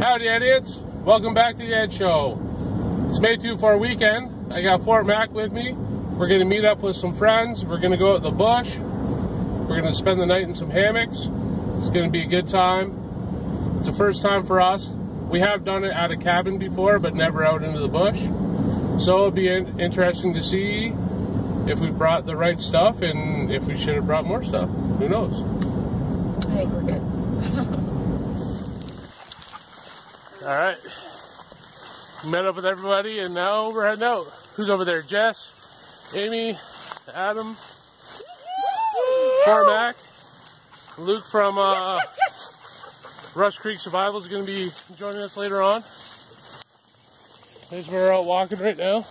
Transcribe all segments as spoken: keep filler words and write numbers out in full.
Howdy, idiots. Welcome back to the Ed Show. It's May two four weekend. I got Fort Mac with me. We're going to meet up with some friends. We're going to go out to the bush. We're going to spend the night in some hammocks. It's going to be a good time. It's the first time for us. We have done it at a cabin before, but never out into the bush. So it'll be interesting to see if we brought the right stuff and if we should have brought more stuff. Who knows? I think we're good. All right. Met up with everybody and now we're heading out. Who's over there? Jess, Amy, Adam, Fort Mac, Luke from uh, Rush Creek Survival is going to be joining us later on. There's where we're out walking right now.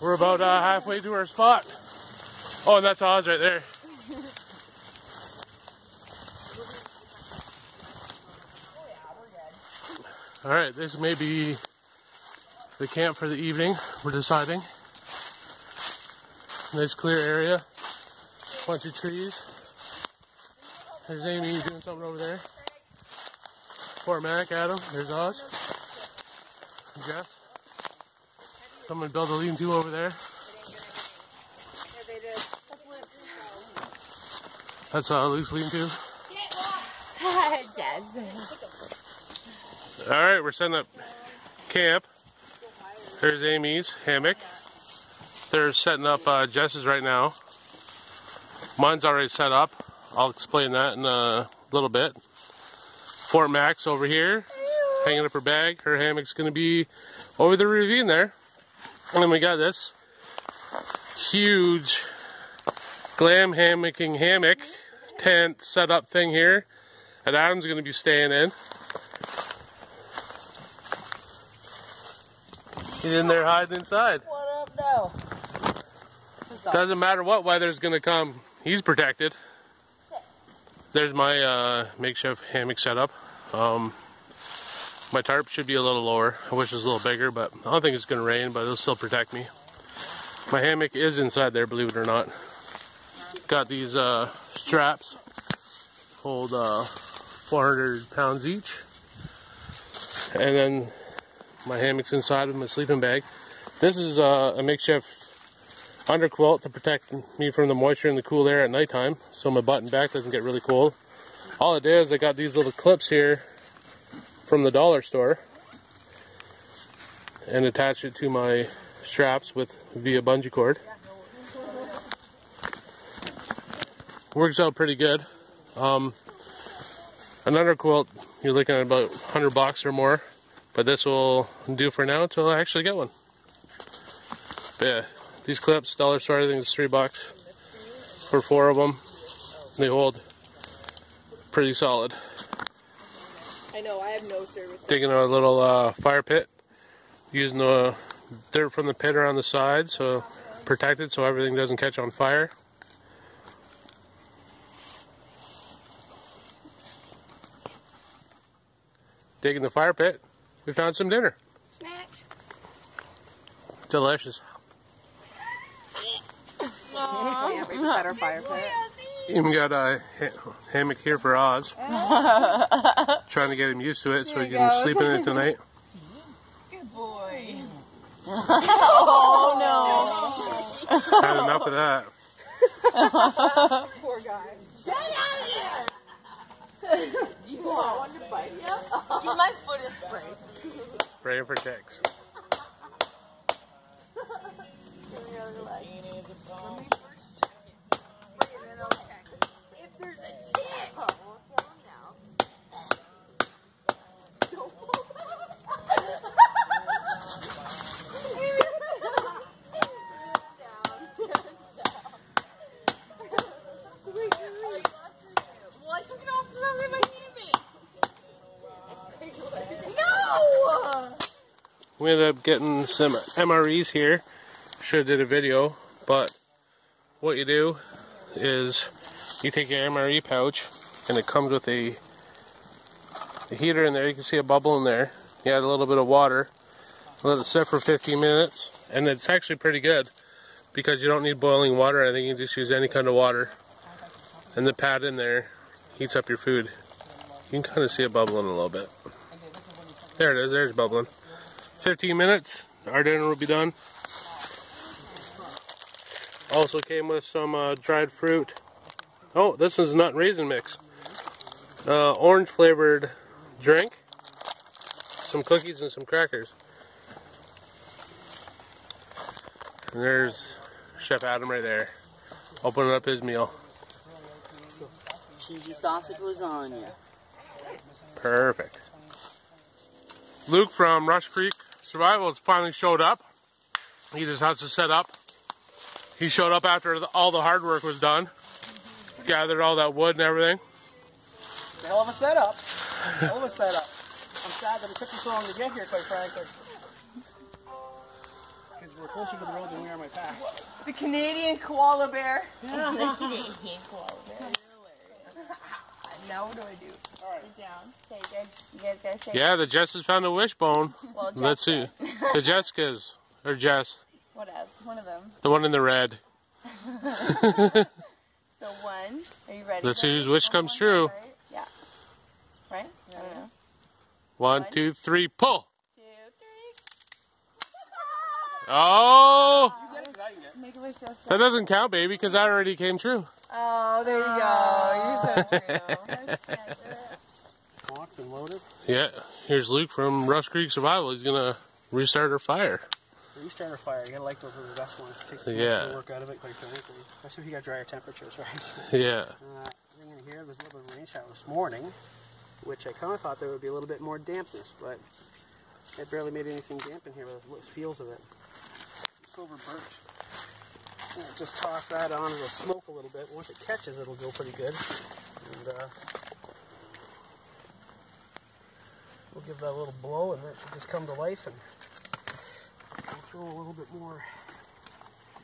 We're about uh, halfway to our spot. Oh, and that's Oz right there. All right, this may be the camp for the evening. We're deciding. Nice clear area, bunch of trees. There's Amy doing something over there. Fort Mac, Adam, there's Oz, Jess. Someone built a lean-to over there. That's uh, Luke's lean-to. All right, we're setting up camp. There's Amy's hammock. They're setting up uh, Jess's right now. Mine's already set up. I'll explain that in a little bit. Fort Mac's over here, hanging up her bag. Her hammock's going to be over the ravine there. And then we got this huge glam hammocking hammock tent set up thing here. And Adam's going to be staying in. He's in there hiding inside. What up, though? Doesn't matter what weather's going to come. He's protected. There's my uh, makeshift hammock setup. Um, my tarp should be a little lower. I wish it was a little bigger, but I don't think it's going to rain, but it'll still protect me. My hammock is inside there, believe it or not. Got these uh, straps. Hold uh, four hundred pounds each. And then my hammock's inside of my sleeping bag. This is uh, a makeshift underquilt to protect me from the moisture and the cool air at nighttime, so my butt and back doesn't get really cold. All it is, I got these little clips here from the dollar store and attached it to my straps with via bungee cord. Works out pretty good. Um, an underquilt, you're looking at about a hundred bucks or more, but this will do for now until I actually get one. But yeah. These clips, dollar store, I think it's three bucks for four of them. They hold pretty solid. I know, I have no service. Digging a little uh, fire pit, using the dirt from the pit around the side, so protected so everything doesn't catch on fire. Digging the fire pit, we found some dinner. Snacks. Delicious. At our fire pit. Even got a ha hammock here for Oz. Trying to get him used to it so he can goes. sleep in it tonight. Good boy. Oh no. Had enough of that. Poor guy. Get out of here! Do you want one to bite you? Get my foot in spray. Spray and protects. We ended up getting some M R Es here. Should have did a video, but what you do is you take your M R E pouch and it comes with a, a heater in there. You can see a bubble in there. You add a little bit of water, let it sit for fifteen minutes, and it's actually pretty good because you don't need boiling water. I think you can just use any kind of water, and the pad in there heats up your food. You can kind of see it bubbling a little bit. There it is, there's bubbling. fifteen minutes, our dinner will be done. Also came with some uh, dried fruit. Oh, this is nut raisin mix. Uh, orange flavored drink. Some cookies and some crackers. And there's Chef Adam right there, opening up his meal. Cheesy sausage lasagna. Perfect. Luke from Rush Creek Survival has finally showed up. He just has to set up. He showed up after the, all the hard work was done. Gathered all that wood and everything. It's a hell of a setup. Hell of a setup. I'm sad that it took me so long to get here, quite frankly. Because we're closer to the road than we are my pack. The Canadian koala bear. Yeah. The Canadian koala bear. Now what do I do? All right. Sit down. Okay, you guys, you guys gotta say yeah, it. The Jess has found a wishbone. Well, let's see. The Jessicas. Or Jess. Whatever. One of them. The one in the red. So one. Are you ready? Let's see whose wish comes true. Right? Yeah. Right? Yeah. I don't know. One, one, two, three, pull. Two, three. Oh! You get it, I can get it. Make a wish, Jess. That doesn't count, baby, because that already came true. Oh, there you go. You're so true. Locked and loaded. Yeah. Here's Luke from Rush Creek Survival. He's going to restart her fire. Restart her fire. You got to like those are the best ones. It takes the yeah. most work out of it quite frankly. Especially if you got drier temperatures, right? Yeah. Uh, thing in here, there's a little bit of rain shower this morning, which I kind of thought there would be a little bit more dampness, but it barely made anything damp in here with the feels of it. Silver birch. We'll just toss that on, it'll smoke a little bit. Once it catches, it'll go pretty good. And uh, we'll give that a little blow, and that should just come to life. And we'll throw a little bit more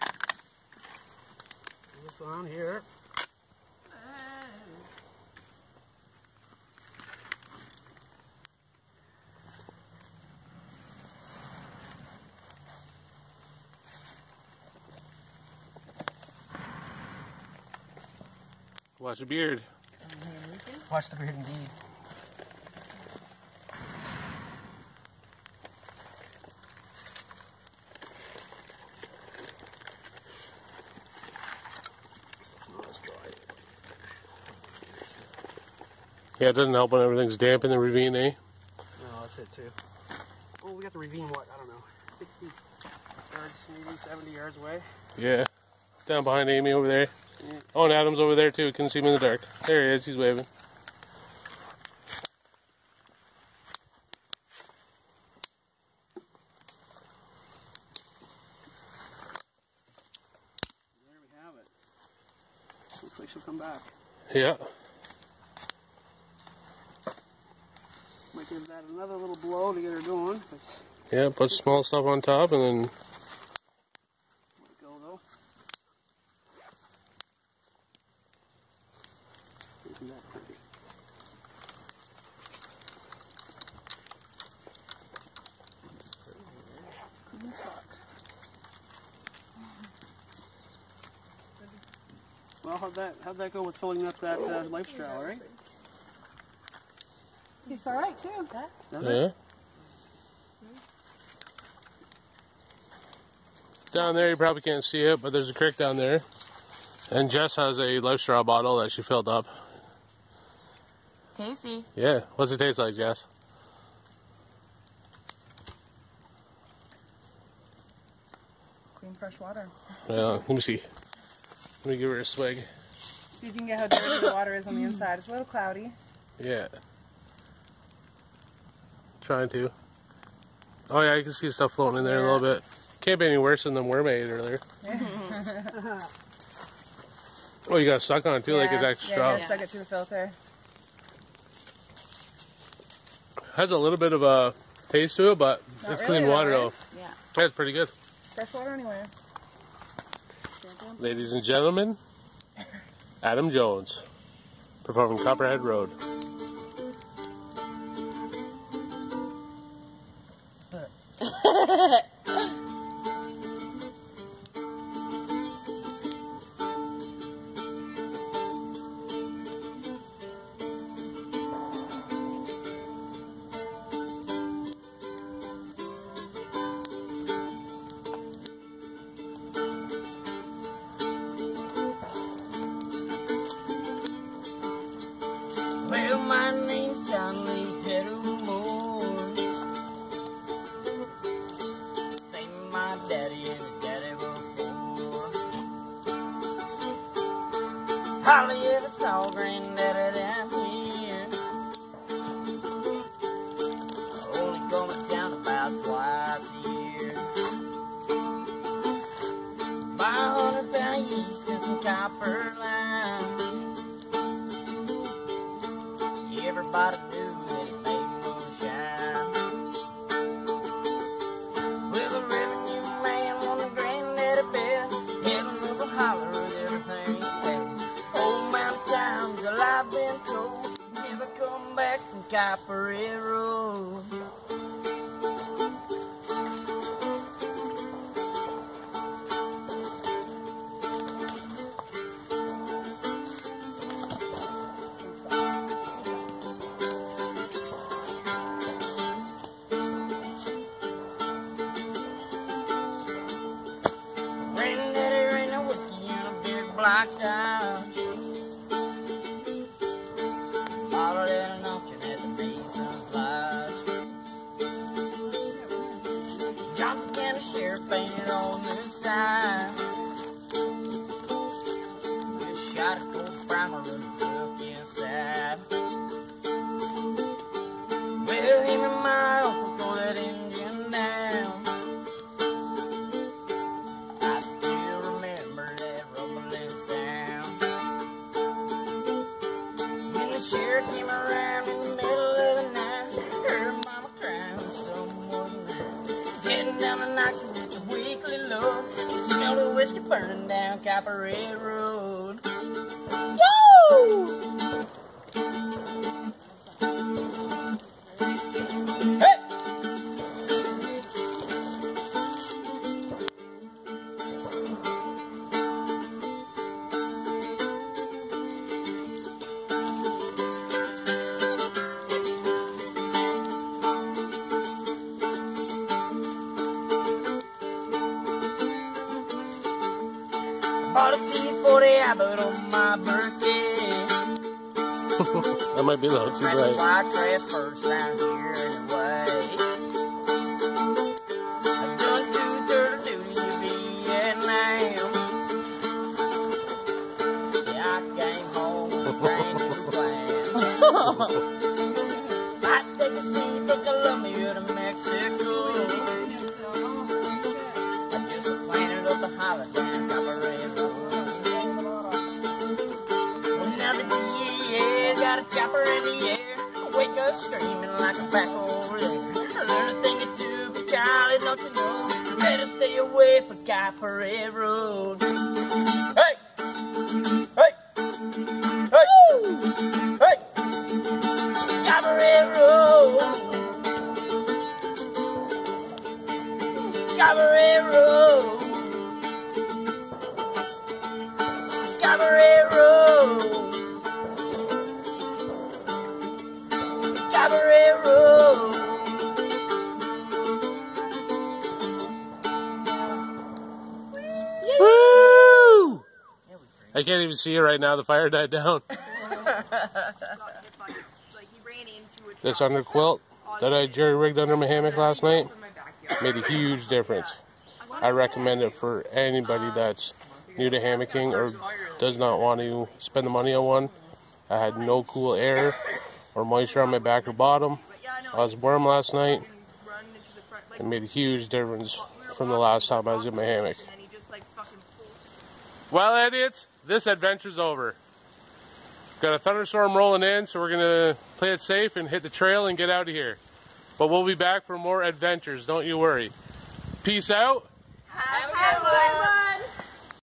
of this on here. Watch the beard. Watch the beard indeed. Yeah, it doesn't help when everything's damp in the ravine, eh? No, that's it too. Oh, we got the ravine, what? I don't know. sixty yards, maybe seventy yards away. Yeah. Down behind Amy over there. Yeah. Oh, and Adam's over there too. Couldn't see him in the dark. There he is. He's waving. There we have it. Looks like she'll come back. Yeah. Might give that another little blow to get her going. Yeah, put small stuff on top and then. Well, how'd that, how'd that go with filling up that uh, LifeStraw, all right? Tastes all right, too. Does yeah. it? Down there, you probably can't see it, but there's a creek down there. And Jess has a LifeStraw bottle that she filled up. Tasty. Yeah. What's it taste like, Jess? Clean, fresh water. Yeah. Let me see. Let me give her a swig. See if you can get how dirty the water is on the inside. It's a little cloudy. Yeah. Trying to. Oh yeah, you can see stuff floating in there yeah. a little bit. Can't be any worse than the worm I ate earlier. Oh, you gotta suck on it too, yeah. like it's extra strong. Yeah, you gotta suck it through the filter. Has a little bit of a taste to it, but Not it's really clean water though. Yeah. yeah, it's pretty good. Fresh water anywhere. Ladies and gentlemen, Adam Jones, performing Copperhead Road. Well, my name's John Lee Moore. Same my daddy and a daddy before. Holly, if it's all granddaddy down here. Only going down about twice a year. Buy a hundred pound yeast and some copper lime. Everybody knew that he made moonshine. Well, a revenue man on a granddaddy bed, heading over holler with everything. Old Mount Times, well, I've been told, never come back from Copperhead Road. Blacked out, holler at an auction at the Mason's Lodge. Johnson County Sheriff painted on the side. Just shot a cold primer and look inside. Well, him and my uncle tore that engine down. Sheriff came around in the middle of the night, heard mama crying with someone nice. Heading down to Knoxville with the weekly load, smelled the whiskey burning down Copperhead Road. Woo! Bought a T forty Abbott on my birthday. That might be a little too bright. White trash first round here anyway. I've done two-thirds of duty in Vietnam. Yeah, I came home with a brand new plan. I'd take a scene from Colombia to Mexico. I just planted up the holiday. Chopper in the air, I wake up screaming like I'm back over there. I learned a thing or two, but Charlie, don't you know, better stay away from Copperhead Road. Hey! Hey! Hey! Woo! Hey! Copperhead Road! Copperhead Road! Copperhead Road! Copperhead Road. Woo! I can't even see you right now. The fire died down. This under quilt that I jerry rigged under my hammock last night made a huge difference. I recommend it for anybody that's new to hammocking or does not want to spend the money on one. I had no cool air or moisture on my back or bottom. I was warm last night. It made a huge difference from the last time I was in my hammock. Well, idiots, this adventure's over. Got a thunderstorm rolling in, so we're gonna play it safe and hit the trail and get out of here. But we'll be back for more adventures, don't you worry. Peace out. Have a good one.